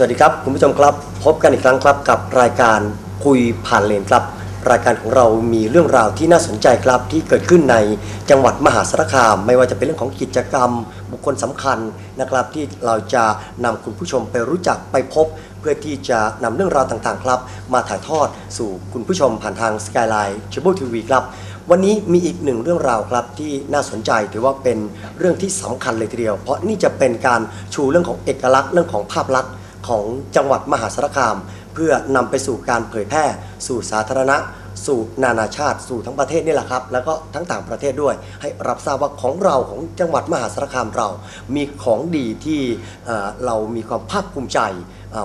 สวัสดีครับคุณผู้ชมครับพบกันอีกครั้งครับกับรายการคุยผ่านเลนส์ครับรายการของเรามีเรื่องราวที่น่าสนใจครับที่เกิดขึ้นในจังหวัดมหาสารคามไม่ว่าจะเป็นเรื่องของกิจกรรมบุคคลสำคัญนะครับที่เราจะนำคุณผู้ชมไปรู้จักไปพบเพื่อที่จะนำเรื่องราวต่างๆครับมาถ่ายทอดสู่คุณผู้ชมผ่านทาง Skyline Cable TV ครับวันนี้มีอีกหนึ่งเรื่องราวครับที่น่าสนใจถือว่าเป็นเรื่องที่สำคัญเลยทีเดียวเพราะนี่จะเป็นการชูเรื่องของเอกลักษณ์เรื่องของภาพลักษณ์ของจังหวัดมหาสารคามเพื่อนำไปสู่การเผยแพร่สู่สาธารณะสู่นานาชาติสู่ทั้งประเทศนี่แหละครับแล้วก็ทั้งต่างประเทศด้วยให้รับทราบว่าของเราของจังหวัดมหาสารคามเรามีของดีที่เรามีความภาคภูมิใจ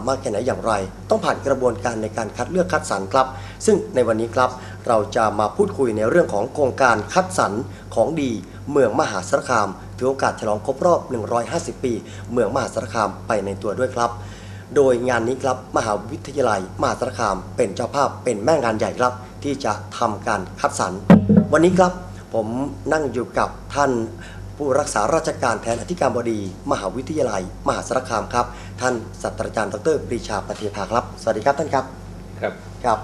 มากแค่ไหนอย่างไรต้องผ่านกระบวนการในการคัดเลือกคัดสรรครับซึ่งในวันนี้ครับเราจะมาพูดคุยในเรื่องของโครงการคัดสรรของดีเมืองมหาสารคามถือโอกาสฉลองครบรอบ150 ปีเมืองมหาสารคามไปในตัวด้วยครับโดยงานนี้ครับมหาวิทยาลัยมหาสารคามเป็นเจ้าภาพเป็นแม่งานใหญ่ครับที่จะทำการคัดสรรวันนี้ครับผมนั่งอยู่กับท่านผู้รักษาราชการแทนอธิการบดีมหาวิทยาลัยมหาสารคามครับท่านศาสตราจารย์ดร.ปรีชาปฏิภาครับสวัสดีครับท่านครับครับครับ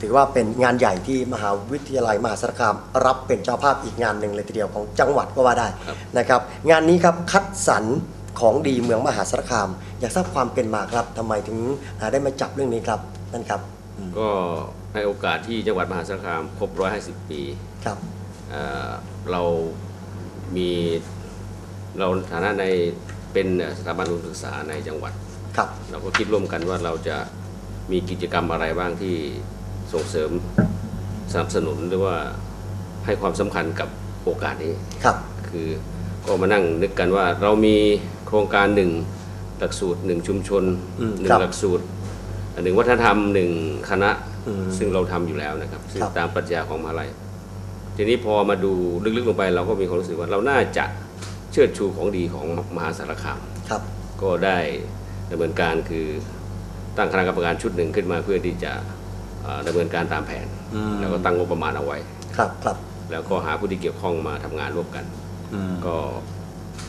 ถือว่าเป็นงานใหญ่ที่มหาวิทยาลัยมหาสารคามรับเป็นเจ้าภาพอีกงานหนึ่งเลยทีเดียวของจังหวัดก็ว่าได้นะครับงานนี้ครับคัดสรรของดีเมืองมหาสารคามอยากทราบความเป็นมาครับทำไมถึงได้มาจับเรื่องนี้ครับนั่นครับก็ในโอกาสที่จังหวัดมหาสารคามครบ150ปีครับเรามีเราฐานะในเป็นสถาบันการศึกษาในจังหวัดครับเราก็คิดร่วมกันว่าเราจะมีกิจกรรมอะไรบ้างที่ส่งเสริมสนับสนุนหรือว่าให้ความสำคัญกับโอกาสนี้ครับคือก็มานั่งนึกกันว่าเรามีโครงการ1หลักสูตร1ชุมชน1หลักสูตร1วัฒนธรรม1คณะซึ่งเราทำอยู่แล้วนะครับซึ่งตามปรัชญาของมหาวิทยาลัยทีนี้พอมาดูลึกๆลงไปเราก็มีความรู้สึกว่าเราน่าจะเชิดชูของดีของมหาสารคามครับก็ได้ดำเนินการคือตั้งคณะกรรมการชุดหนึ่งขึ้นมาเพื่อที่จะดำเนินการตามแผนแล้วก็ตั้งงบประมาณเอาไว้ครับครับแล้วก็หาผู้ที่เกี่ยวข้องมาทำงานร่วมกันก็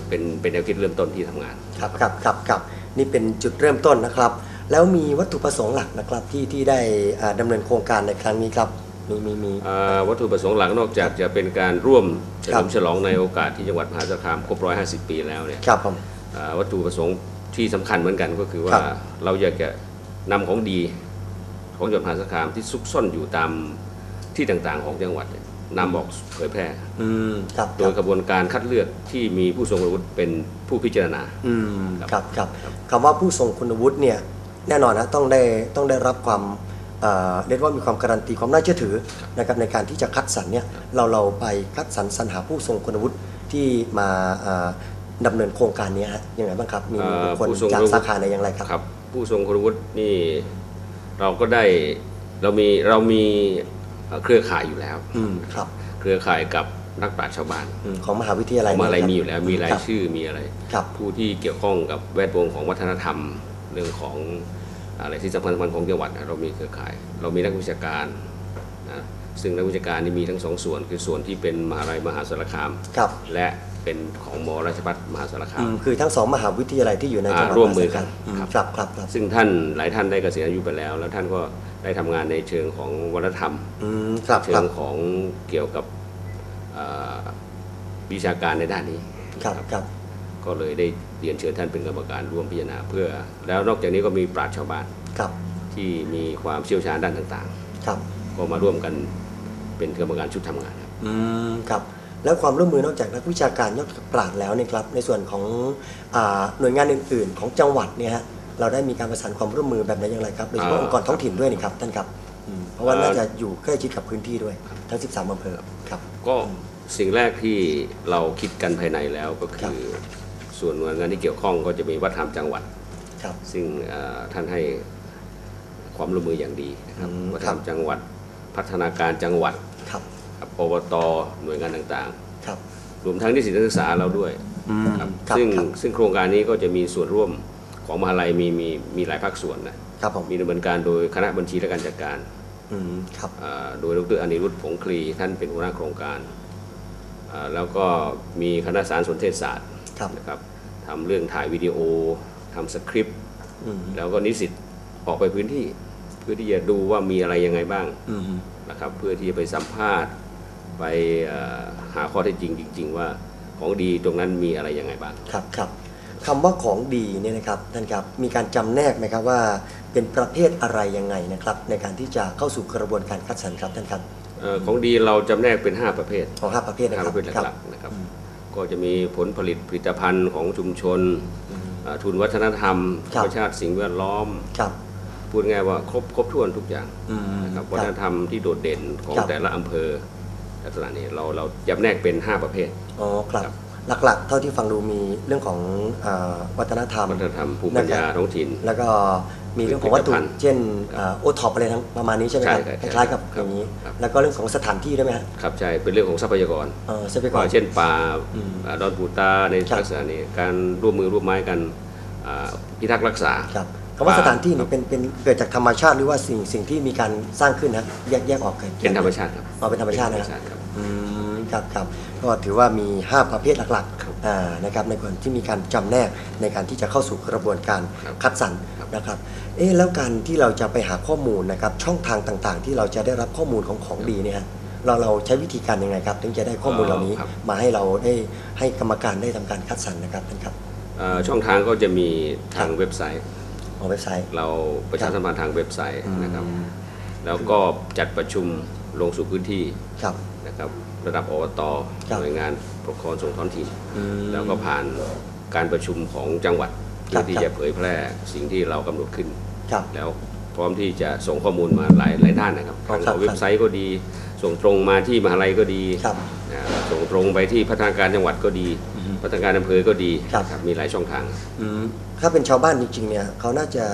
เป็นแนวคิดเริ่มต้นที่ทำงานครับครับครับครับนี่เป็นจุดเริ่มต้นนะครับแล้วมีวัตถุประสงค์หลักนะครับที่ได้ดำเนินโครงการในครั้งนี้ครับมีวัตถุประสงค์หลักนอกจากจะเป็นการร่วมเฉลิมฉลองในโอกาสที่จังหวัดมหาสารคามครบ150ปีแล้วเนี่ยครับผมวัตถุประสงค์ที่สำคัญเหมือนกันก็คือว่าเราอยากจะนำของดีของจังหวัดมหาสารคามที่ซุกซ่อนอยู่ตามที่ต่างๆของจังหวัดนำบอกเผยแพร่โดยกระบวนการคัดเลือกที่มีผู้ทรงคุณวุฒิเป็นผู้พิจารณาครับครับคำว่าผู้ทรงคุณวุฒิเนี่ยแน่นอนนะต้องได้รับความเรียกว่ามีความการันตีความน่าเชื่อถือนะครับในการที่จะคัดสรรเนี่ยเราไปคัดสรรหาผู้ทรงคุณวุฒิที่มาดำเนินโครงการนี้ยังไงบ้างครับมีบุคคลจากสาขาไหนอย่างไรครับผู้ทรงคุณวุฒินี่เราก็ได้เรามีเครือข่ายอยู่แล้วครับเครือข่ายกับนักปราชญ์ชาวบ้านของมหาวิทยาลัยมีอยู่แล้วมีรายชื่อมีอะไรผู้ที่เกี่ยวข้องกับแวดวงของวัฒนธรรมเรื่องของอะไรที่สำคัญของจังหวัดเรามีเครือข่ายเรามีนักวิชาการนะซึ่งนักวิชาการนี่มีทั้ง2ส่วนคือส่วนที่เป็นมหาวิทยาลัยมหาสารคามและเป็นของม.ราชภัฏมหาสารคามคือทั้ง2มหาวิทยาลัยที่อยู่ในจังหวัดร่วมมือกันครับครับซึ่งท่านหลายท่านได้เกษียณอายุไปแล้วแล้วท่านก็ได้ทำงานในเชิงของวัฒนธรรมเชิงของเกี่ยวกับวิชาการในด้านนี้ครับก็เลยได้เรียนเชิญท่านเป็นกรรมการร่วมพิจารณาเพื่อแล้วนอกจากนี้ก็มีปราชญ์ชาวบ้านที่มีความเชี่ยวชาญด้านต่างๆก็มาร่วมกันเป็นกรรมการชุดทำงานครับแล้วความร่วมมือนอกจากนักวิชาการนอกจากปราชญ์แล้วเนี่ยครับในส่วนของหน่วยงานอื่นๆของจังหวัดเนี่ยฮะเราได้มีการประสานความร่วมมือแบบไหนอย่างไรครับโดยเฉพาะองค์กรท้องถิ่นด้วยนี่ครับท่านครับเพราะว่าน่าจะอยู่ใกล้ชิดกับพื้นที่ด้วยทั้ง13อำเภอครับก็สิ่งแรกที่เราคิดกันภายในแล้วก็คือส่วนหน่วยงานที่เกี่ยวข้องก็จะมีวัฒนธรรมจังหวัดครับซึ่งท่านให้ความร่วมมืออย่างดีนะครับวัฒนธรรมจังหวัดพัฒนาการจังหวัดครับอบต.หน่วยงานต่างๆครับรวมทั้งนิสิตนักศึกษาเราด้วยครับซึ่งโครงการนี้ก็จะมีส่วนร่วมของมหาวิทยาลัยมีหลายภาคส่วนนะครับมีดำเนินการโดยคณะบัญชีและการจัดการครับโดยดร.อนิรุทธ ผงคลีท่านเป็นหัวหน้าโครงการแล้วก็มีคณะสารสนเทศศาสตร์นะครับทำเรื่องถ่ายวิดีโอทำสคริปต์ แล้วก็นิสิตออกไปพื้นที่เพื่อที่จะดูว่ามีอะไรยังไงบ้างนะครับเพื่อที่จะไปสัมภาษณ์ไปหาข้อเท็จจริงจริงๆว่าของดีตรงนั้นมีอะไรยังไงบ้างครับครับคำว่าของดีเนี่ยนะครับท่านครับมีการจำแนกไหมครับว่าเป็นประเภทอะไรยังไงนะครับในการที่จะเข้าสู่กระบวนการคัดสรรครับท่านครับของดีเราจำแนกเป็น5ประเภทของ5ประเภทนะครับหลักๆนะครับก็จะมีผลผลิตผลิตภัณฑ์ของชุมชนทุนวัฒนธรรมธรรมชาติสิ่งแวดล้อมพูดง่ายว่าครบถ้วนทุกอย่างนะครับวัฒนธรรมที่โดดเด่นของแต่ละอำเภอลักษณะนี้เราจำแนกเป็น5ประเภทอ๋อครับหลักๆเท่าที่ฟังดูมีเรื่องของวัฒนธรรมภูมิปัญญาท้องถิ่นแล้วก็มีเรื่องของวัตถุเช่นโอท็อปอะไรทั้งประมาณนี้ใช่ไหมครับคล้ายๆกับอย่างนี้แล้วก็เรื่องของสถานที่ได้ไหมครับใช่เป็นเรื่องของทรัพยากรเช่นป่าดอนปูตาในลักษณะนี้การร่วมมือร่วมไม้กันพิทักษ์รักษาคำว่าสถานที่นี่เป็นเกิดจากธรรมชาติหรือว่าสิ่งที่มีการสร้างขึ้นนะแยกออกกันเป็นธรรมชาติครับเป็นธรรมชาตินะครับครับก็ถือว่ามี5ประเภทหลักๆนะครับในคนที่มีการจำแนกในการที่จะเข้าสู่กระบวนการคัดสรรนะครับแล้วการที่เราจะไปหาข้อมูลนะครับช่องทางต่างๆที่เราจะได้รับข้อมูลของดีเนี่ยเราใช้วิธีการยังไงครับถึงจะได้ข้อมูลเหล่านี้มาให้เราได้ให้กรรมการได้ทำการคัดสรรนะครับท่านครับช่องทางก็จะมีทางเว็บไซต์ของเว็บไซต์เราประชาสัมพันธ์ทางเว็บไซต์นะครับแล้วก็จัดประชุมลงสู่พื้นที่นะครับระดับอบต.หน่วยงานปกครองส่วนท้องถิ่นแล้วก็ผ่านการประชุมของจังหวัดเพื่อที่จะเผยแพร่สิ่งที่เรากำหนดขึ้นแล้วพร้อมที่จะส่งข้อมูลมาหลายด้านนะครับทางเว็บไซต์ก็ดีส่งตรงมาที่มหาลัยก็ดีส่งตรงไปที่พัฒนาการจังหวัดก็ดีพัฒนาการอำเภอก็ดีมีหลายช่องทางถ้าเป็นชาวบ้านจริงๆเนี่ยเขาน่าจะ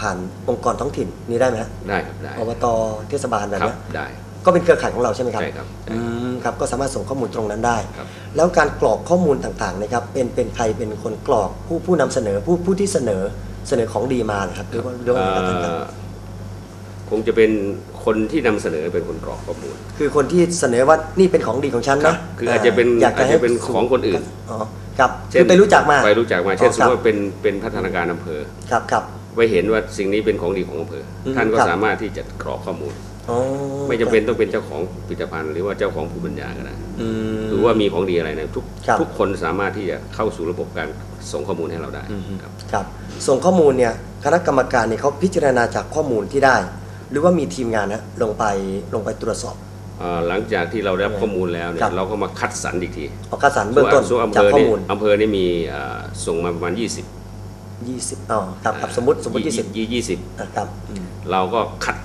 ผ่านองค์กรท้องถิ่นนี่ได้ไหมครับได้ครับอบต.เทศบาลแบบนี้ได้ก็เป็นเครือข่ายของเราใช่ไหมครับใช่ครับก็สามารถส่งข้อมูลตรงนั้นได้แล้วการกรอกข้อมูลต่างๆนะครับเป็นใครเป็นคนกรอกผู้นำเสนอผู้ที่เสนอของดีมาครับหรือว่าเรื่องอะไรต่างๆคงจะเป็นคนที่นำเสนอเป็นคนกรอกข้อมูลคือคนที่เสนอว่านี่เป็นของดีของฉันนะคืออาจจะเป็นของคนอื่นกับไปรู้จักมาเช่นสมมติว่าเป็นพัฒนาการอำเภอครับไปเห็นว่าสิ่งนี้เป็นของดีของอำเภอท่านก็สามารถที่จะกรอกข้อมูลไม่จำเป็นต้องเป็นเจ้าของผลิตภัณฑ์หรือว่าเจ้าของภูมิปัญญาก็ได้หรือว่ามีของดีอะไรนะทุกคนสามารถที่จะเข้าสู่ระบบการส่งข้อมูลให้เราได้ครับส่งข้อมูลเนี่ยคณะกรรมการเนี่ยเขาพิจารณาจากข้อมูลที่ได้หรือว่ามีทีมงานนะลงไปตรวจสอบหลังจากที่เราได้ข้อมูลแล้วเนี่ยเราก็มาคัดสรรอีกทีคัดสรรเบื้องต้นจากข้อมูลอำเภอนี่มีส่งมาประมาณ20ครับสมมติ20ครับเราก็คัด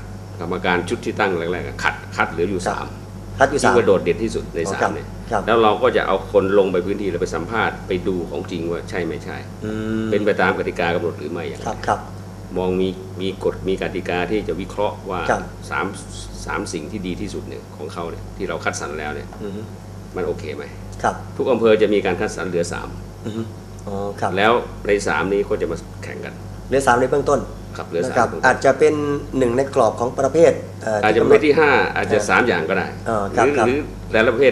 กรรมการชุดที่ตั้งแรกๆคัดเหลืออยู่3ที่กระโดดเด่นที่สุดใน3เนี่ยแล้วเราก็จะเอาคนลงไปพื้นที่เราไปสัมภาษณ์ไปดูของจริงว่าใช่ไม่ใช่เป็นไปตามกติกากำหนดหรือไม่อย่างไรมองมีกฎมีกติกาที่จะวิเคราะห์ว่าสามสิ่งที่ดีที่สุดเนี่ยของเขาเนี่ยที่เราคัดสรรแล้วเนี่ยมันโอเคไหมทุกอำเภอจะมีการคัดสรรเหลือ3แล้วใน3นี้ก็จะมาแข่งกันเหลือ3ในเบื้องต้นอาจจะเป็น1ในกรอบของประเภทอาจจะประเภทที่5อาจจะ3อย่างก็ได้หรือแต่ละประเภ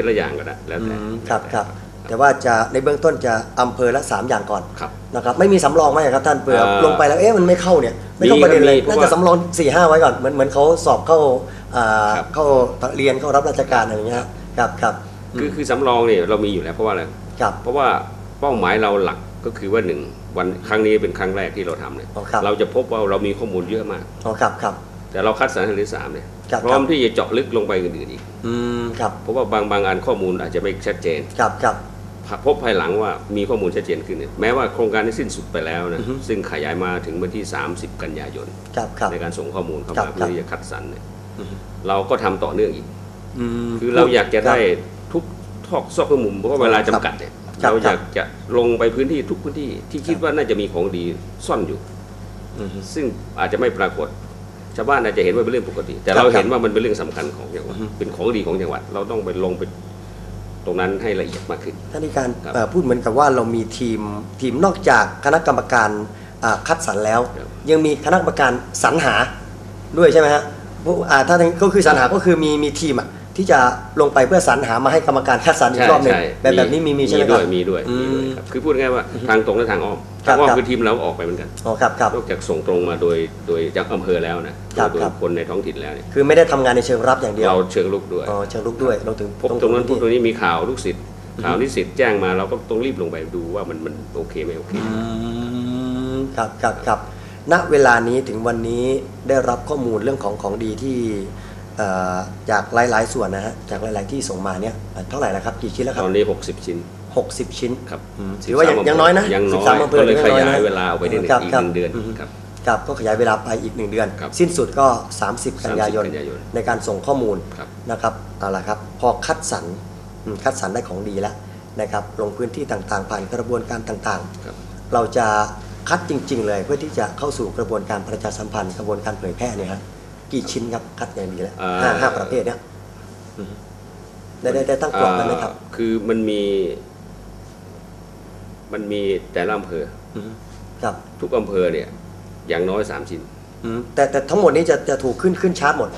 ทละอย่างก็ได้แล้วแต่แต่ว่าจะในเบื้องต้นจะอำเภอละ3อย่างก่อนนะครับไม่มีสำรองไหมครับท่านเผื่อลงไปแล้วมันไม่เข้าเนี่ยไม่เข้าประเด็นเลยน่าจะสำรอง 4-5 ไว้ก่อนเหมือนเขาสอบเข้าเรียนเข้ารับราชการอะไรอย่างเงี้ยคือสำรองเนี่ยเรามีอยู่แล้วเพราะว่าอะไรเพราะว่าเป้าหมายเราหลักก็คือว่า1 วันครั้งนี้เป็นครั้งแรกที่เราทำเนี่ยเราจะพบว่าเรามีข้อมูลเยอะมากแต่เราคัดสรรเหลือ3เนี่ยพร้อมที่จะเจาะลึกลงไปอื่นๆอีกเพราะว่าบางอันข้อมูลอาจจะไม่ชัดเจนพบภายหลังว่ามีข้อมูลชัดเจนขึ้นแม้ว่าโครงการได้สิ้นสุดไปแล้วนะซึ่งขยายมาถึงวันที่30กันยายนในการส่งข้อมูลเข้ามาเพื่อที่จะคัดสรรเนี่ยเราก็ทำต่อเนื่องอีกคือเราอยากจะได้ทุกทอกซอกมุมเพราะว่าเวลาจำกัดเนี่ยเราอยากจะลงไปพื้นที่ทุกพื้นที่ที่คิดว่าน่าจะมีของดีซ่อนอยู่ซึ่งอาจจะไม่ปรากฏชาวบ้านอาจจะเห็นว่าเป็นเรื่องปกติแต่เราเห็นว่ามันเป็นเรื่องสำคัญของจังหวัดเป็นของดีของจังหวัดเราต้องไปลงไปตรงนั้นให้ละเอียดมากขึ้นท่านอาจารย์พูดเหมือนกับว่าเรามีทีมนอกจากคณะกรรมการคัดสรรแล้วยังมีคณะกรรมการสรรหาด้วยใช่ไหมฮะถ้าก็คือสรรหาก็คือมีทีม ที่จะลงไปเพื่อสรรหามาให้กรรมการคัดสรรอีกรอบหนึ่งแบบนี้มีใช่ไหมครับมีด้วยครับคือพูดง่ายว่าทางตรงและทางอ้อมทางอ้อมคือทีมเราออกไปเหมือนกันนอกจากส่งตรงมาโดยจากอำเภอแล้วนะโดยคนในท้องถิ่นแล้วเนี่ยคือไม่ได้ทำงานในเชิงรับอย่างเดียวเราเชิงลุกด้วยเราถึงพบตรงนั้นพบตรงนี้มีข่าวลูกศิษย์ข่าวนิสิตแจ้งมาเราก็ต้องรีบลงไปดูว่ามันโอเคไหมโอเคครับณเวลานี้ถึงวันนี้ได้รับข้อมูลเรื่องของดีที่จากหลายๆส่วนนะฮะจากหลายๆที่ส่งมาเนี่ยเท่าไหร่แล้วครับกี่ชิ้นแล้วครับตอนนี้60ชิ้น60ชิ้นครับถือว่ายังน้อยนะ13อำเภอเลยขยายเวลาไปอีก1 เดือนครับก็ขยายเวลาไปอีก1 เดือนสิ้นสุดก็30 กันยายนในการส่งข้อมูลนะครับเอาล่ะครับพอคัดสรรได้ของดีแล้วนะครับลงพื้นที่ต่างๆผ่านกระบวนการต่างๆเราจะคัดจริงๆเลยเพื่อที่จะเข้าสู่กระบวนการประชาสัมพันธ์กระบวนการเผยแพร่เนี่ยฮะกี่ชิ้นครับคัดอย่างดีแล้วห้าประเภทเนี่ยได้ตั้งกรอบแล้วไหมครับคือมันมีแต่ละอำเภอครับทุกอำเภอเนี่ยอย่างน้อย3 ชิ้นแต่ทั้งหมดนี้จะถูกขึ้นชาร์ตหมด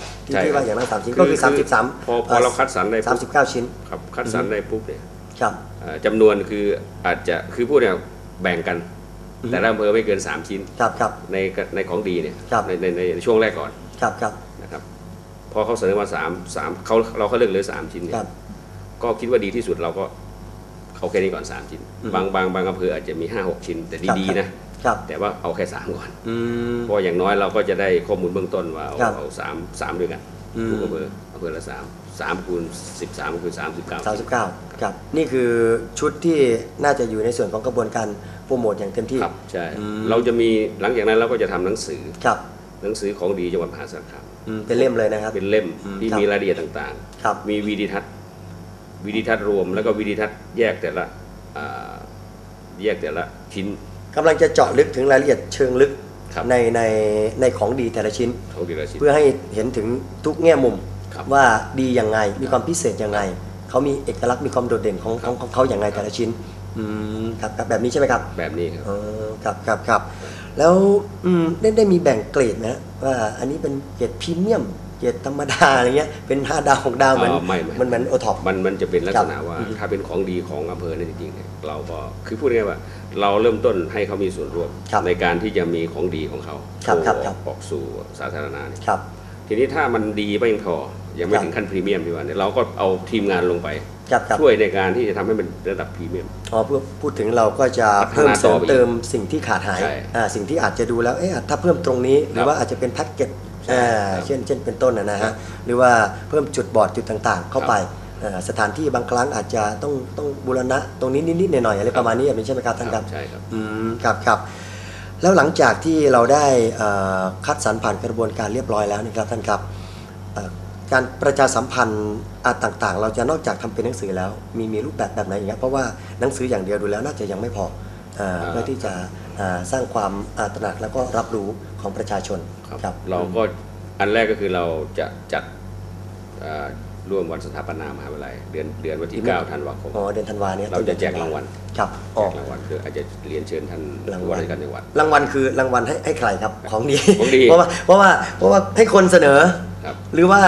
ที่ว่าอย่างน้อย3 ชิ้นก็คือ33พอเราคัดสรรได้39 ชิ้นครับคัดสรรได้ปุ๊บเนี่ยครับจำนวนคืออาจจะคือพูดเนี่ยแบ่งกันแต่ละอำเภอไม่เกิน3 ชิ้นครับในของดีเนี่ยในช่วงแรกก่อนครับนะครับพอเขาเสนอมา3เราเลือกเหลือ3 ชิ้นเนี่ยก็คิดว่าดีที่สุดเราก็เอาแค่นี้ก่อน3 ชิ้นบางอำเภออาจจะมี5-6 ชิ้นแต่ดีๆนะแต่ว่าเอาแค่3ก่อนเพราะอย่างน้อยเราก็จะได้ข้อมูลเบื้องต้นว่าเอา3ด้วยกันทุกอำเภอละ3 3 × 13 × 39 ครับนี่คือชุดที่น่าจะอยู่ในส่วนของกระบวนการโปรโมทอย่างเต็มที่ครับใช่เราจะมีหลังจากนั้นเราก็จะทำหนังสือครับหนังสือของดีจังหวัดมหาสารคามเป็นเล่มเลยนะครับเป็นเล่มที่มีรายละเอียดต่างๆมีวิดีทัศน์รวมแล้วก็วิดีทัศน์แยกแต่ละชิ้นกำลังจะเจาะลึกถึงรายละเอียดเชิงลึกในของดีแต่ละชิ้นเพื่อให้เห็นถึงทุกแง่มุมว่าดียังไงมีความพิเศษยังไงเขามีเอกลักษณ์มีความโดดเด่นของเขาอย่างไรแต่ละชิ้นครับแบบนี้ใช่ไหมครับแบบนี้ครับแล้วได้มีแบ่งเกรดนะว่าอันนี้เป็นเกรดพรีเมียมเกรดธรรมดาอะไรเงี้ยเป็น5 ดาว6 ดาวมันโอท็อปมันจะเป็นลักษณะว่าถ้าเป็นของดีของอำเภอเนี่ยจริงๆเราก็คือพูดง่ายว่าเราเริ่มต้นให้เขามีส่วนร่วมในการที่จะมีของดีของเขาออกสู่สาธารณะเนี่ยทีนี้ถ้ามันดีไม่พอยังไม่ถึงขั้นพรีเมียมดีกว่าเนี่ยเราก็เอาทีมงานลงไปช่วยในการที่จะทำให้มันระดับพรีเมียมอ๋อพูดถึงเราก็จะเพิ่มเติมสิ่งที่ขาดหายสิ่งที่อาจจะดูแล้วเอ๊ะถ้าเพิ่มตรงนี้หรือว่าอาจจะเป็นแพ็กเกจเช่นเป็นต้นนะฮะหรือว่าเพิ่มจุดบอดจุดต่างๆเข้าไปสถานที่บางครั้งอาจจะต้องบูรณะตรงนี้นิดๆหน่อยๆอะไรประมาณนี้ใช่ไหมครับท่านครับใช่ครับครับแล้วหลังจากที่เราได้คัดสรรผ่านกระบวนการเรียบร้อยแล้วนะครับท่านครับการประชาสัมพันธ์ต่างๆเราจะนอกจากทำเป็นหนังสือแล้วมีรูปแบบไหนอย่างเงี้ยเพราะว่าหนังสืออย่างเดียวดูแล้วน่าจะยังไม่พอเพื่อที่จะสร้างความตระหนักแล้วก็รับรู้ของประชาชนครับเราก็อันแรกก็คือเราจะจัดร่วมวันสถาปนามหาวิทยาลัยเดือนวันที่9 ธันวาคมเดือนธันวาเนี่ยเราจะแจกรางวัลครับรางวัลคืออาจจะเรียนเชิญท่านผู้ว่าราชการจังหวัดรางวัลคือรางวัลให้ใครครับของดีเพราะว่าให้คนเสนอหรือว่า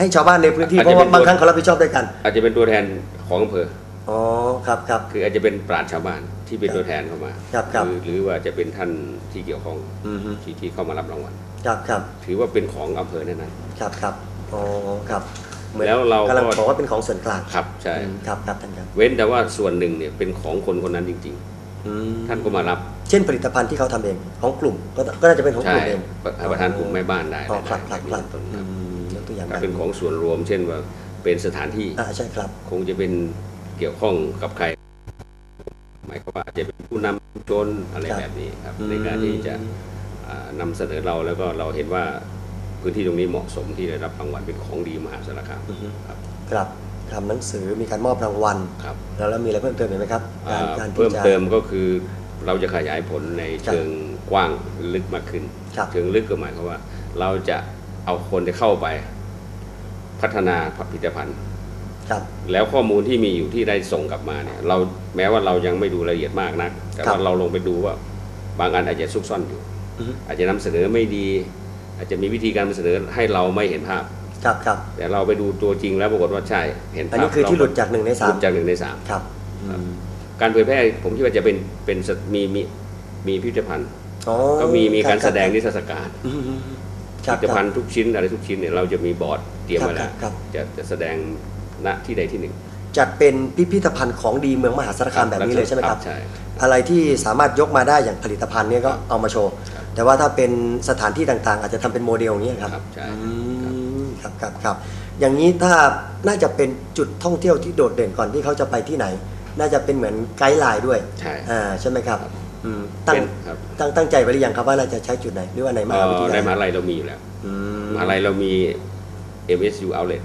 ให้ชาวบ้านในพื้นที่เพราะว่าบางครั้งเขารับผิดชอบด้วยกันอาจจะเป็นตัวแทนของอำเภออ๋อครับคืออาจจะเป็นปราชญ์ชาวบ้านที่เป็นตัวแทนเข้ามาหรือว่าจะเป็นท่านที่เกี่ยวข้องที่เข้ามารับรางวัลครับถือว่าเป็นของอำเภอนั้นครับอ๋อครับแล้วเรากำลังบอกว่าเป็นของส่วนกลางครับใช่ครับท่านครับเว้นแต่ว่าส่วนหนึ่งเนี่ยเป็นของคนนั้นจริงๆท่านก็มารับเช่นผลิตภัณฑ์ที่เขาทำเองของกลุ่มก็น่าจะเป็นของกลุ่มเองประธานกลุ่มแม่บ้านได้ครับเป็นของส่วนรวมเช่นว่าเป็นสถานที่ใช่ครับคงจะเป็นเกี่ยวข้องกับใครหมายความว่าจะเป็นผู้นำชนอะไรแบบนี้ครับในการที่จะนำเสนอเราแล้วก็เราเห็นว่าพื้นที่ตรงนี้เหมาะสมที่ได้รับรางวัลเป็นของดีมหาสารคามครับทำหนังสือมีการมอบรางวัลครับแล้วมีอะไรเพิ่มเติมไหมครับการเพิ่มเติมก็คือเราจะขยายผลในเชิงกว้างลึกมากขึ้นเชิงลึกก็หมายความว่าเราจะเอาคนที่เข้าไปพัฒนาผลิตภัณฑ์แล้วข้อมูลที่มีอยู่ที่ได้ส่งกลับมาเนี่ยเราแม้ว่าเรายังไม่ดูละเอียดมากนักแต่ว่าเราลงไปดูว่าบางอันอาจจะซุกซ่อนอยู่อาจจะนำเสนอไม่ดีอาจจะมีวิธีการเสนอให้เราไม่เห็นภาพ ครับแต่เราไปดูตัวจริงแล้วปรากฏว่าใช่เห็นภาพอันนี้คือที่หลุดจาก1 ใน 3หลุดจาก1 ใน 3ครับการเผยแพร่ผมคิดว่าจะเป็นมีพิพิธภัณฑ์ก็มีการแสดงนิทรรศการพิพิธภัณฑ์ทุกชิ้นอะไรทุกชิ้นเนี่ยเราจะมีบอร์ดเตรียมไว้แล้วจะแสดงณที่ใดที่หนึ่งจัดเป็นพิพิธภัณฑ์ของดีเมืองมหาสารคามแบบนี้เลยใช่ไหมครับอะไรที่สามารถยกมาได้อย่างผลิตภัณฑ์เนี่ยก็เอามาโชว์แต่ว่าถ้าเป็นสถานที่ต่างๆอาจจะทำเป็นโมเดลอย่างนี้ครับครับอย่างนี้ถ้าน่าจะเป็นจุดท่องเที่ยวที่โดดเด่นก่อนที่เขาจะไปที่ไหนน่าจะเป็นเหมือนไกด์ไลน์ด้วยใช่ไหมครับตั้งใจไว้หรือยังครับว่าเราจะใช้จุดไหนหรือว่าในมหาวิทยาลัยในมหาลัยเรามีอยู่แล้วมหาลัยเรามี MSU Outlet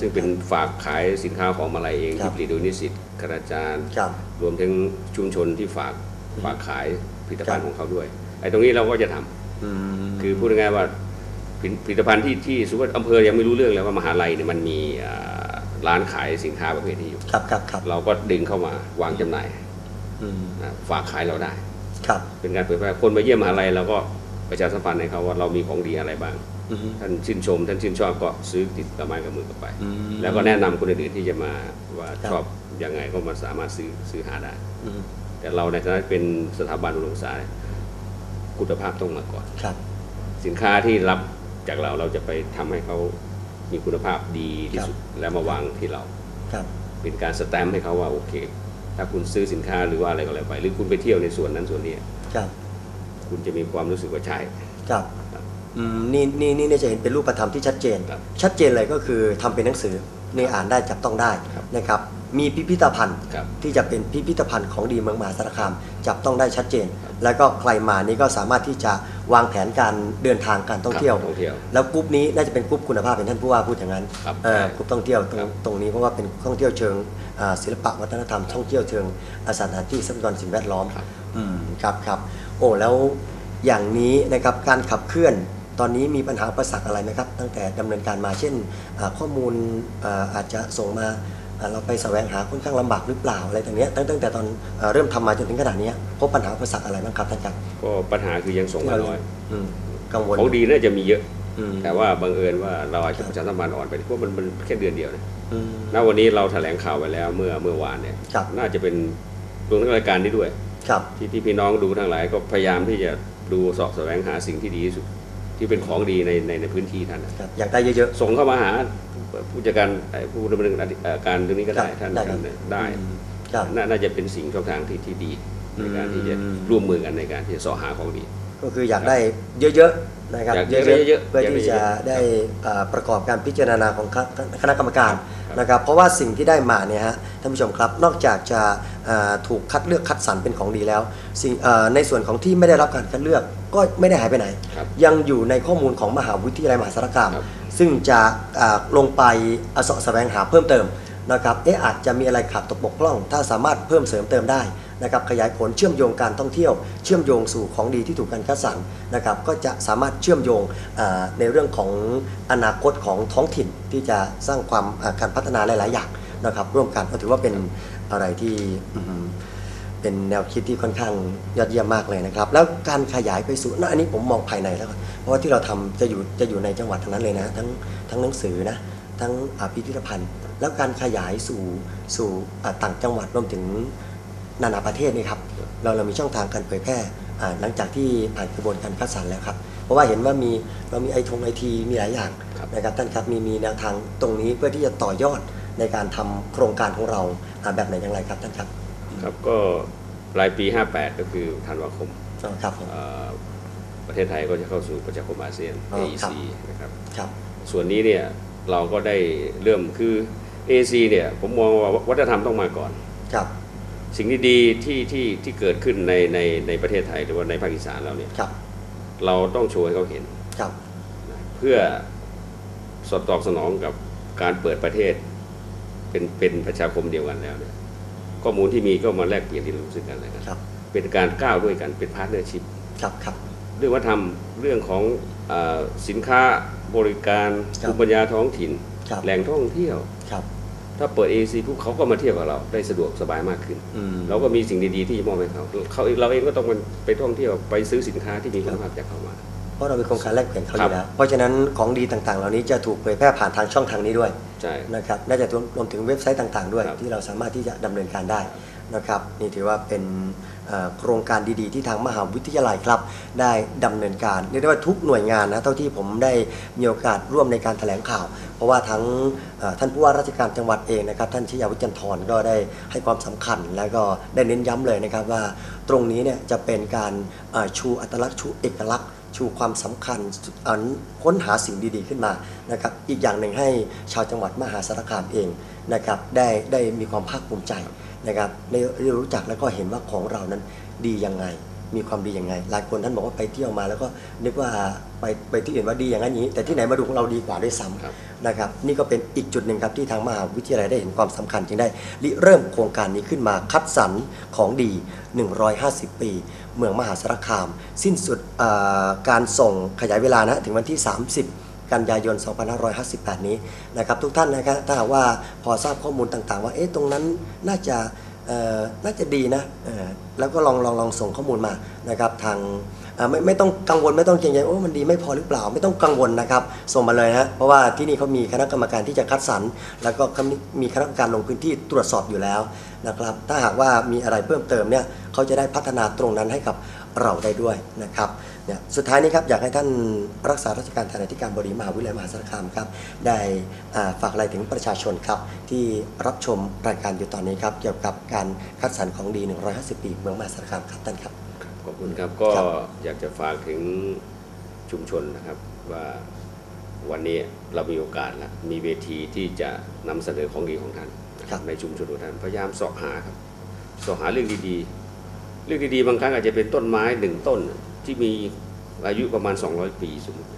ซึ่งเป็นฝากขายสินค้าของมหาลัยเองที่ผลิตโดยนิสิตคณาจารย์รวมถึงชุมชนที่ฝากขายผลิตภัณฑ์ของเขาด้วยไอ้ตรงนี้เราก็จะทำคือพูดง่ายๆว่าผลิตภัณฑ์ที่สุวรรณอำเภอยังไม่รู้เรื่องเลยว่ามหาลัยเนี่ยมันมีร้านขายสินค้าประเภทนี้อยู่เราก็ดึงเข้ามาวางจำหน่ายฝากขายเราได้เป็นการเผยแพร่คนมาเยี่ยมมหาลัยเราก็ประชาสัมพันธ์ให้เขาว่าเรามีของดีอะไรบ้างท่านชื่นชมท่านชื่นชอบก็ซื้อติดกับไม้กับมือกลับไปแล้วก็แนะนำคนอื่นที่จะมาว่าชอบยังไงก็มาสามารถซื้อหาได้แต่เราในฐานะเป็นสถาบันอุดมศึกษาคุณภาพต้องมาก่อนสินค้าที่รับจากเราจะไปทำให้เขามีคุณภาพดีที่สุดแล้วมาวางที่เราเป็นการสแตมป์ให้เขาว่าโอเคถ้าคุณซื้อสินค้าหรือว่าอะไรก็แล้วไปหรือคุณไปเที่ยวในส่วนนั้นส่วนนี้คุณจะมีความรู้สึกว่าใช่นี่จะเห็นเป็นรูปธรรมที่ชัดเจนเลยก็คือทำเป็นหนังสือนี่อ่านได้จับต้องได้นะครับมีพิพิธภัณฑ์ที่จะเป็นพิพิธภัณฑ์ของดีเมืองมหาสารคามจับต้องได้ชัดเจนแล้วก็ใครมานี่ก็สามารถที่จะวางแผนการเดินทางการท่องเที่ยวแล้วกลุ่มนี้น่าจะเป็นกลุ่มคุณภาพเป็นท่านผู้ว่าพูดอย่างนั้นกลุ่มท่องเที่ยวตรงนี้เพราะว่าเป็นท่องเที่ยวเชิงศิลปะวัฒนธรรมท่องเที่ยวเชิงสถานที่ทรัพยากรสิ่งแวดล้อมครับโอ้แล้วอย่างนี้นะครับการขับเคลื่อนตอนนี้มีปัญหาประสักอะไรไหมครับตั้งแต่ดำเนินการมาเช่นข้อมูลอาจจะส่งมาเราไปแสวงหาค่อนข้างลำบากหรือเปล่าอะไรต่างๆตั้งแต่ตอนเริ่มทำมาจนถึงขนาดนี้พบปัญหาประสักอะไรบ้างครับท่านครับก็ปัญหาคือยังส่งมาน้อยกังวลเขาดีน่าจะมีเยอะแต่ว่าบังเอิญว่าเราอาจจะประชาสัมพันธ์อ่อนไปเพราะมันแค่เดือนเดียวนะณวันนี้เราแถลงข่าวไปแล้วเมื่อวานเนี่ยน่าจะเป็นรวมทั้งรายการนี้ด้วยที่พี่น้องดูทั้งหลายก็พยายามที่จะดูสอบแสวงหาสิ่งที่ดีที่สุดที่เป็นของดีในพื้นที่ท่านอยากได้เยอะๆส่งเข้ามาหาผู้จัดการผู้ดำเนินการตรงนี้ก็ได้ท่านได้น่าจะเป็นสิ่งช่องทางที่ดีในการที่จะร่วมมือกันในการที่จะสอหาของดีก็คืออยากได้เยอะๆนะครับเพื่อที่จะได้ประกอบการพิจารณาของคณะกรรมการนะครับเพราะว่าสิ่งที่ได้มาเนี่ยฮะท่านผู้ชมครับนอกจากจะถูกคัดเลือกคัดสรรเป็นของดีแล้วสิ่งในส่วนของที่ไม่ได้รับการคัดเลือกก็ไม่ได้หายไปไหนยังอยู่ในข้อมูลของมหาวิทยาลัยมหาสารคามซึ่งจะลงไปเสาะแสวงหาเพิ่มเติมนะครับอาจจะมีอะไรขาดตกบกพร่องถ้าสามารถเพิ่มเสริมเติมได้นะครับขยายผลเชื่อมโยงการท่องเที่ยวเชื่อมโยงสู่ของดีที่ถูกการคัดสรรนะครับก็จะสามารถเชื่อมโยงในเรื่องของอนาคตของท้องถิ่นที่จะสร้างความการพัฒนาหลายๆอย่างนะครับร่วมกันก็ถือว่าเป็นอะไรที่เป็นแนวคิดที่ค่อนข้างยอดเยี่ยมมากเลยนะครับแล้วการขยายไปสู่อันนี้ผมมองภายในแล้วเพราะว่าที่เราทำจะอยู่ในจังหวัดทั้งนั้นเลยนะทั้งหนังสือนะทั้งพิพิธภัณฑ์แล้วการขยายสู่ต่างจังหวัดรวมถึงนานาประเทศนี่ครับเรามีช่องทางการเผยแพร่หลังจากที่ผ่านกระบวนการคัดสรรแล้วครับเพราะว่าเห็นว่าเรามีไอทีมีหลายอย่างนะครับท่านครับมีแนวทางตรงนี้เพื่อที่จะต่อยอดในการทำโครงการของเราแบบไหนอย่างไรครับท่านครับครับก็ปลายปี58ก็คือธันวาคมครับประเทศไทยก็จะเข้าสู่ประชาคมอาเซียน AEC นะครับส่วนนี้เนี่ยเราก็ได้เริ่มคือ AEC เนี่ยผมมองว่าวัฒนธรรมต้องมาก่อนครับสิ่งดีๆที่เกิดขึ้นในประเทศไทยหรือว่าในภาคอีสานเราเนี่ยเราต้องโชว์ให้เขาเห็นเพื่อสอดตอบสนองกับการเปิดประเทศเป็นประชาคมเดียวกันแล้วเนี่ยข้อมูลที่มีก็มาแลกเปลี่ยนที่รู้สึกกันเลยครับเป็นการก้าวด้วยกันเป็นพาร์ทเนอร์ชิพเรื่องวัฒนธรรมเรื่องของสินค้าบริการภูมิปัญญาท้องถิ่นแหล่งท่องเที่ยวถ้าเปิด AEC พวกเขาก็มาเที่ยวกับเราได้สะดวกสบายมากขึ้นเราก็มีสิ่งดีๆที่มอบให้เขาเราเองก็ต้องไปท่องเที่ยวไปซื้อสินค้าที่มีคุณภาพจากเขามา เพราะเราเป็นโครงการแลกเปลี่ยนเขาอยู่แล้วเพราะฉะนั้นของดีต่างๆเหล่านี้จะถูกเผยแพร่ผ่านทางช่องทางนี้ด้วยนะครับน่าจะรวมถึงเว็บไซต์ต่างๆด้วยที่เราสามารถที่จะดำเนินการได้นะครับนี่ถือว่าเป็นโครงการดีๆที่ทางมหาวิทยาลัยครับได้ดำเนินการเรียกได้ว่าทุกหน่วยงานนะเท่าที่ผมได้มีโอกาสร่วมในการแถลงข่าวเพราะว่าทั้งท่านผู้ว่าราชการจังหวัดเองนะครับท่านชิยาวุฒิจันทร์ก็ได้ให้ความสำคัญและก็ได้เน้นย้ำเลยนะครับว่าตรงนี้เนี่ยจะเป็นการชูอัตลักษณ์ชูเอกลักษณ์ชูความสำคัญค้นหาสิ่งดีๆขึ้นมานะครับอีกอย่างหนึ่งให้ชาวจังหวัดมหาสารคามเองนะครับได้มีความภาคภูมิใจนะครับได้รู้จักแล้วก็เห็นว่าของเรานั้นดียังไงมีความดียังไงหลายคนท่านบอกว่าไปเที่ยวมาแล้วก็นึกว่าไปที่อื่นว่าดีอย่างนั้นอย่างนี้แต่ที่ไหนมาดูของเราดีกว่าด้วยซ้ำนะครับนี่ก็เป็นอีกจุดหนึ่งครับที่ทางมหาวิทยาลัยได้เห็นความสำคัญจึงได้ริเริ่มโครงการนี้ขึ้นมาคัดสรรของดี150ปีเมืองมหาสารคามสิ้นสุดการส่งขยายเวลานะถึงวันที่30 กันยายน 2558 นี้นะครับทุกท่านนะครับถ้าหากว่าพอทราบข้อมูลต่างๆว่าเอ๊ะตรงนั้นน่าจะดีนะแล้วก็ลองส่งข้อมูลมานะครับทางไม่ต้องกังวลไม่ต้องเกรงใจโอ้มันดีไม่พอหรือเปล่าไม่ต้องกังวลนะครับส่งมาเลยฮะเพราะว่าที่นี่เขามีคณะกรรมการที่จะคัดสรรแล้วก็มีคณะกรรมการลงพื้นที่ตรวจสอบอยู่แล้วนะครับถ้าหากว่ามีอะไรเพิ่มเติมเนี่ยเขาจะได้พัฒนาตรงนั้นให้กับเราได้ด้วยนะครับเนี่ยสุดท้ายนี้ครับอยากให้ท่านรักษาราชการแทนอธิการบดีมหาวิทยาลัยมหาสารคามครับได้ฝากอะไรถึงประชาชนครับที่รับชมรายการอยู่ตอนนี้ครับเกี่ยวกับการคัดสรรของดี150ปีเมืองมหาสารคามครับท่านครับขอบคุณครับก็อยากจะฝากถึงชุมชนนะครับว่าวันนี้เรามีโอกาสแล้วมีเวทีที่จะนำเสนอของดีของท่านในชุมชนของท่านพยายามสอบหาครับสอบหาเรื่องดีๆเรื่องดีๆบางครั้งอาจจะเป็นต้นไม้1 ต้นที่มีอายุประมาณ200ปีสมมติ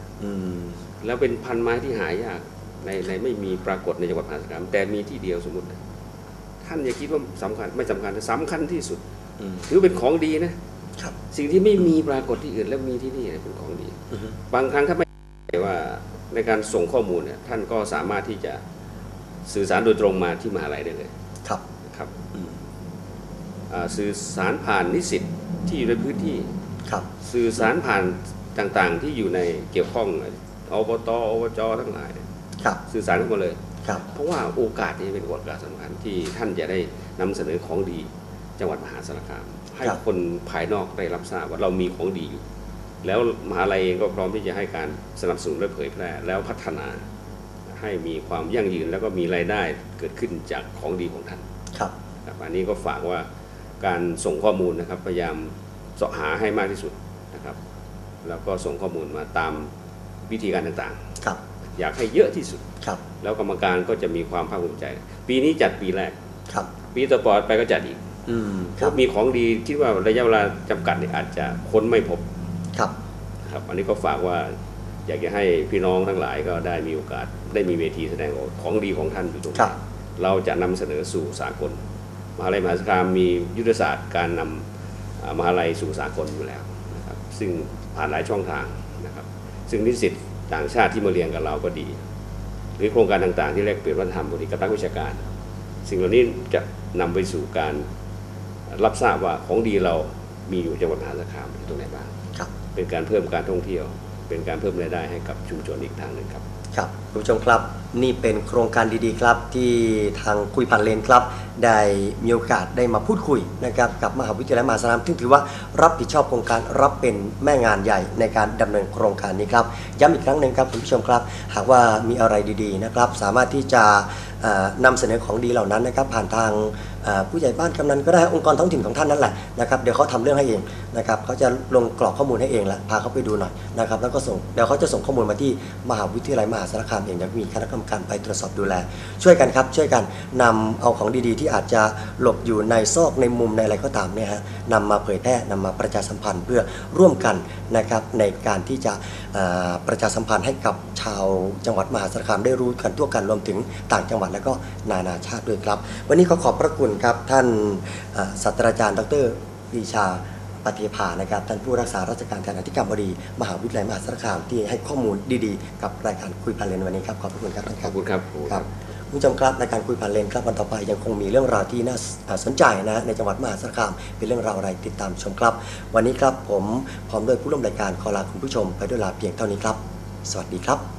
แล้วเป็นพันไม้ที่หายากในไม่มีปรากฏในจังหวัดมหาสารคามแต่มีที่เดียวสมมติท่านอย่าคิดว่าสำคัญไม่สำคัญสำคัญที่สุดถือเป็นของดีนะสิ่งที่ไม่มีปรากฏที่อื่นแล้วมีที่นี่เป็นของดีบางครั้งถ้าไม่ใช่ว่าในการส่งข้อมูลเนี่ยท่านก็สามารถที่จะสื่อสารโดยตรงมาที่มหาลัยได้เลยครับสื่อสารผ่านนิสิตที่อยู่ในพื้นที่สื่อสารผ่านต่างๆที่อยู่ในเกี่ยวข้องอบต.อบจ.ทั้งหลายสื่อสารกันมาเลยเพราะว่าโอกาสนี้เป็นโอกาสสำคัญที่ท่านจะได้นำเสนอของดีจังหวัดมหาสารคามให้คนภายนอกได้รับทราบว่าเรามีของดีอยู่แล้วมหาลัยเองก็พร้อมที่จะให้การสนับสนุนและเผยแพร่แล้วพัฒนาให้มีความยั่งยืนแล้วก็มีรายได้เกิดขึ้นจากของดีของท่านอันนี้ก็ฝากว่าการส่งข้อมูลนะครับพยายามเสาะหาให้มากที่สุดนะครับแล้วก็ส่งข้อมูลมาตามวิธีการต่างๆอยากให้เยอะที่สุดแล้วกรรมการก็จะมีความภาคภูมิใจปีนี้จัดปีแรกปีต่อไปก็จัดอีกถ้ามีของดีคิดว่าระยะเวลาจำกัดเนี่ยอาจจะค้นไม่พบครับอันนี้ก็ฝากว่าอยากจะให้พี่น้องทั้งหลายก็ได้มีโอกาสได้มีเวทีแสดงของดีของท่านอยู่ตรงนี้เราจะนำเสนอสู่สากลมหาลัยมหาสารคามมียุทธศาสตร์การนำมหาลัยสู่สากลอยู่แล้วนะครับซึ่งผ่านหลายช่องทางนะครับซึ่งนิสิตต่างชาติที่มาเรียนกับเราก็ดีหรือโครงการต่างๆที่แลกเปลี่ยนวัฒนธรรมบริการนักวิชาการสิ่งเหล่านี้จะนำไปสู่การรับทราบว่าของดีเรามีอยู่จังหวัดมหาสารคามตรงไหนบ้างเป็นการเพิ่มการท่องเที่ยวเป็นการเพิ่มรายได้ให้กับชุมชนอีกทางหนึ่งครับคุณผู้ชมครับนี่เป็นโครงการดีๆครับที่ทางคุยผ่านเลนส์ครับได้มีโอกาสได้มาพูดคุยนะครับกับมหาวิทยาลัยมหาสารคามซึ่งถือว่ารับผิดชอบโครงการรับเป็นแม่งานใหญ่ในการดำเนินโครงการนี้ครับย้ำอีกครั้งหนึ่งครับคุณผู้ชมครับหากว่ามีอะไรดีๆนะครับสามารถที่จะนำเสนอของดีเหล่านั้นนะครับผ่านทางผู้ใหญ่บ้านกำนันก็ได้องค์กรท้องถิ่นของท่านนั่นแหละนะครับเดี๋ยวเขาทำเรื่องให้เองนะครับเขาจะลงกรอกข้อมูลให้เองละพาเขาไปดูหน่อยนะครับแล้วก็ส่งเดี๋ยวเขาจะส่งข้อมูลมาที่มหาวิทยาลัยมหาสารคามเองจะมีคณะกรรมการไปตรวจสอบดูแลช่วยกันครับช่วยกันนำเอาของดีๆที่อาจจะหลบอยู่ในซอกในมุมในอะไรก็ตามเนี่ยฮะนำมาเผยแพร่นำมาประชาสัมพันธ์เพื่อร่วมกันนะครับในการที่จะประชาสัมพันธ์ให้กับชาวจังหวัดมหาสารคามได้รู้กันทั่วกันรวมถึงต่างจังหวัดและก็นานาชาติด้วยครับวันนี้ขอบพระคุณครับท่านศาสตราจารย์ดร.ปรีชาปฏิภานะครับท่านผู้รักษาราชการแทนอธิการบดีมหาวิทยาลัยมหาสารคามที่ให้ข้อมูลดีๆกับรายการคุยผ่านเลนส์วันนี้ครับขอบพระคุณครับท่านครับขอบคุณครับ ผู้ชมครับในการคุยผ่านเลนส์ครับวันต่อไปยังคงมีเรื่องราวที่น่าสนใจนะในจังหวัดมหาสารคามเป็นเรื่องราวอะไรติดตามชมครับวันนี้ครับผมพร้อมด้วยผู้ร่วมรายการขอลาคุณผู้ชมไปด้วยลาเพียงเท่านี้ครับสวัสดีครับ